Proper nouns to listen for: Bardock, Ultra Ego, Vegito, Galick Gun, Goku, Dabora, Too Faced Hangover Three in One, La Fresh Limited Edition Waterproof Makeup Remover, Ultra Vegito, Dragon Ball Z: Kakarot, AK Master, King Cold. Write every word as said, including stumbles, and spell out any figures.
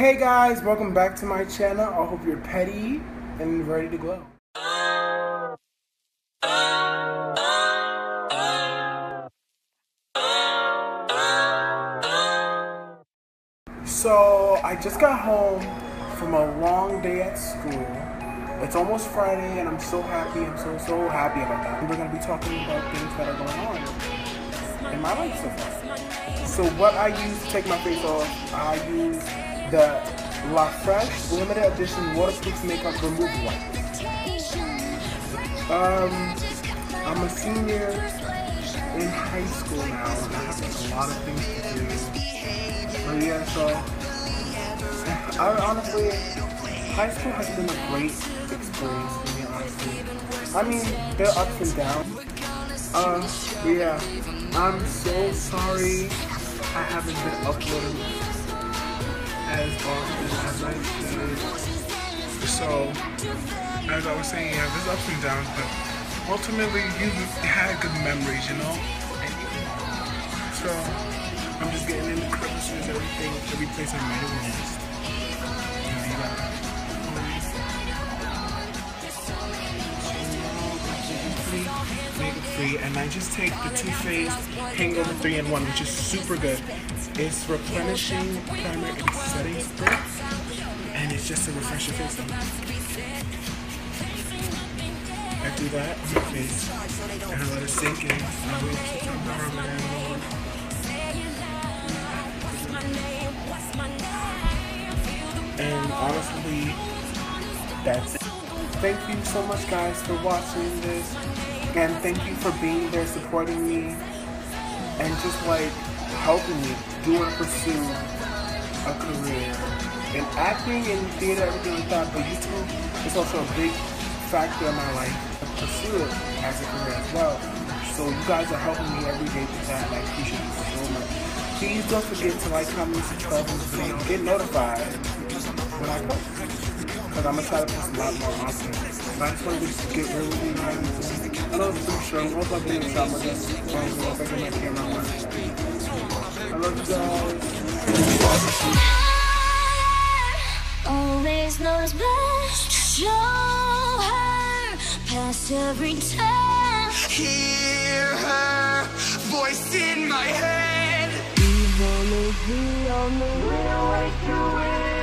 Hey guys, welcome back to my channel. I hope you're petty and ready to glow. So I just got home from a long day at school. It's almost Friday and I'm so happy. I'm so, so happy about that. We're gonna be talking about things that are going on in my life so far. So what I use to take my face off, I use the La Fresh Limited Edition Waterproof Makeup Remover. Um, I'm a senior in high school now, and I have like a lot of things to do. But yeah, so I honestly, high school has been a great experience for me. Honestly, I mean, there are ups and downs. Um, uh, yeah, I'm so sorry I haven't been uploading as often as I should. So, as I was saying, yeah, there's ups and downs, but ultimately you had good memories, you know? So, I'm just getting in the crevices and everything, every place I might have missed. You know, you gotta Makeup free, and I just take the Too Faced Hangover Three in One, which is super good. It's replenishing primer and setting spray, and it's just to refresh your face. I do that on my face, and I let it sink in. I will keep on warm, and honestly, that's it. Thank you so much, guys, for watching this. And thank you for being there, supporting me, and just like helping me do and pursue a career in acting and theater, everything like that. But YouTube is also a big factor in my life. I pursue it as a career as well. So you guys are helping me every day with that, and I appreciate you so much. Please don't forget to like, comment, subscribe, and so you get notified when I post. Because I'm going to try to post a lot more often. But I just want to get really nice. I love the show. I hope I'm doing a shot with this. I love y'all. Always knows best. Show her past every time. Hear her voice in my head. Even if we on the way, away, away.